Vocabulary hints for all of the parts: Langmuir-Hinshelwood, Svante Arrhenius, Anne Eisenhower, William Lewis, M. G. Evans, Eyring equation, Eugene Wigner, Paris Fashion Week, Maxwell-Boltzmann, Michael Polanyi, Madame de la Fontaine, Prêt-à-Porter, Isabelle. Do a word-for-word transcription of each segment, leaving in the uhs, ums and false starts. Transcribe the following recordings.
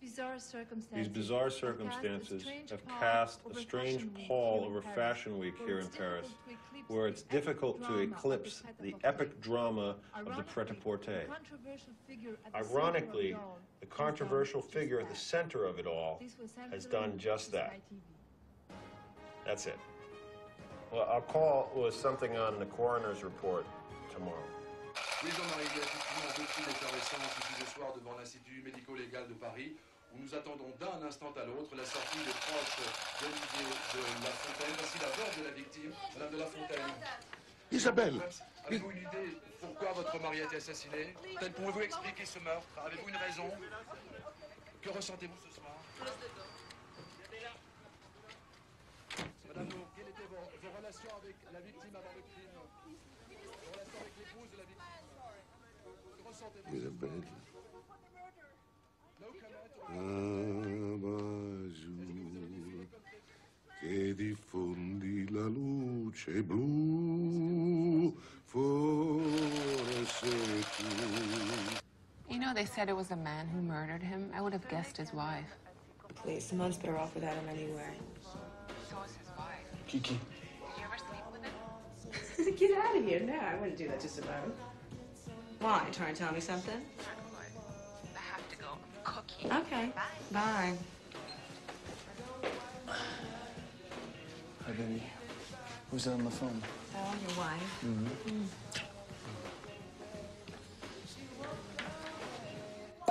These bizarre circumstances, These bizarre circumstances have cast a strange pall over Fashion Week here in Paris, where it's difficult to eclipse the epic drama of the Prêt-à-Porter. Ironically, the controversial figure at the center of it all has done just that. That's it. Well, I'll call with something on the coroner's report tomorrow. Oui, on a effectivement depuis l'effervescence ici ce soir devant l'Institut médico-légal de Paris, où nous attendons d'un instant à l'autre la sortie des proches d'Olivier de La Fontaine. Voici la veuve de la victime, Madame de la Fontaine. Isabelle, avez-vous une idée pourquoi votre mari a été assassiné? Peut-être pouvez-vous expliquer ce meurtre? Avez-vous une raison? Que ressentez-vous ce soir? Madame, quelles étaient vos, vos relations avec la victime avant le crime? Vos relations avec l'épouse de la victime? Isabelle, abajur che diffondi la luce blu, forse tu. You know, they said it was a man who murdered him. I would have guessed his wife. Please, Simone's better off without him anywhere. So is his wife. Kiki. Did you ever sleep with him? Get out of here. No, I wouldn't do that just about him. Why? Trying to tell me something? I have to go. I'm cooking. Okay. Bye. Bye. Hi, baby. Who's on the phone? Oh, your wife. Mm-hmm.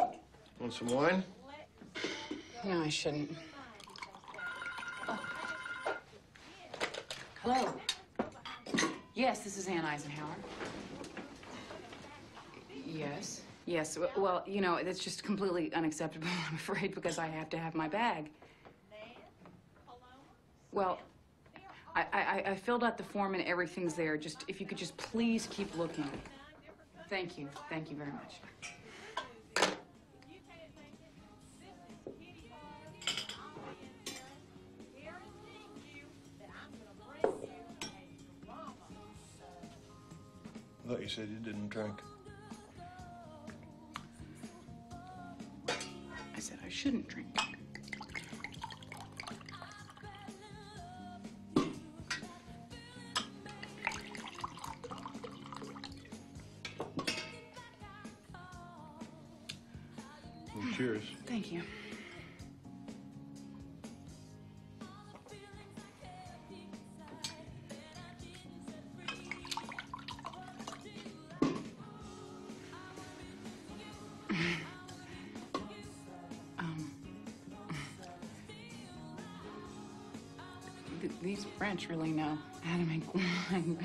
Mm. Want some wine? No, I shouldn't. Oh. Hello. Yes, this is Anne Eisenhower. Yes. Yes. Well, you know, it's just completely unacceptable, I'm afraid, because I have to have my bag. Well, I, I, I filled out the form and everything's there. Just, if you could just please keep looking. Thank you. Thank you very much. I thought you said you didn't drink. I shouldn't drink. Well, cheers. Thank you. These French really know how to make wine.